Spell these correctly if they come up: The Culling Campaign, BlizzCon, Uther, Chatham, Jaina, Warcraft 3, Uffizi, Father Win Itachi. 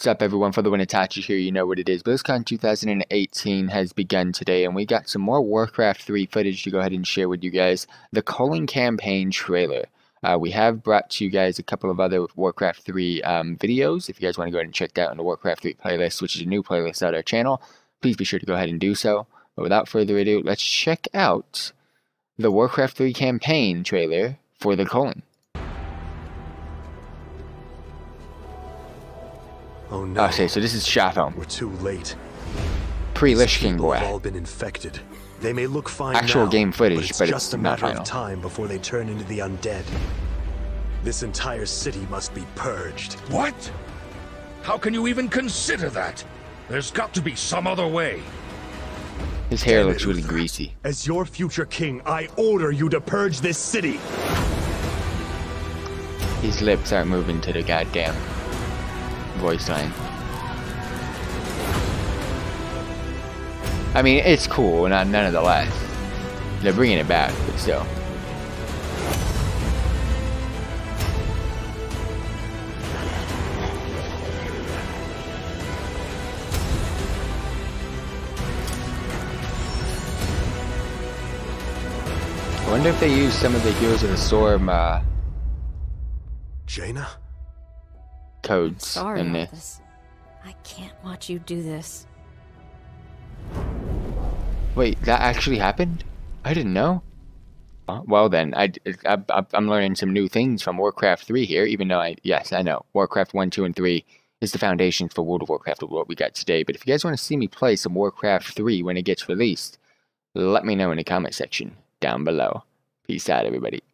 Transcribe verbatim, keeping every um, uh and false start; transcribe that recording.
What's up everyone, Father Win Itachi here, you know what it is. BlizzCon two thousand eighteen has begun today and we got some more Warcraft three footage to go ahead and share with you guys. The Culling Campaign trailer. Uh, we have brought to you guys a couple of other Warcraft three um, videos. If you guys want to go ahead and check that out on the Warcraft three playlist, which is a new playlist on our channel, please be sure to go ahead and do so. But without further ado, let's check out the Warcraft three campaign trailer for the Culling. Oh no. Okay, so this is Chatham. We're too late. Pre-Lishkingor. They've all been infected. They may look fine Actual now, game footage, but it's, but just it's a matter not of time before they turn into the undead. This entire city must be purged. What? How can you even consider that? There's got to be some other way. His hair Damn looks it, really Uther. greasy. As your future king, I order you to purge this city. His lips aren't moving to the goddamn voice line. I mean, it's cool, not none of the less. They're bringing it back, but still. I wonder if they use some of the Heroes of the Storm, uh... Jaina? Codes Sorry in this. this. I can't watch you do this. Wait, that actually happened? I didn't know. Well then, I, I, I'm learning some new things from Warcraft three here, even though I, yes, I know. Warcraft one, two, and three is the foundation for World of Warcraft, what we got today. But if you guys want to see me play some Warcraft three when it gets released, let me know in the comment section down below. Peace out, everybody.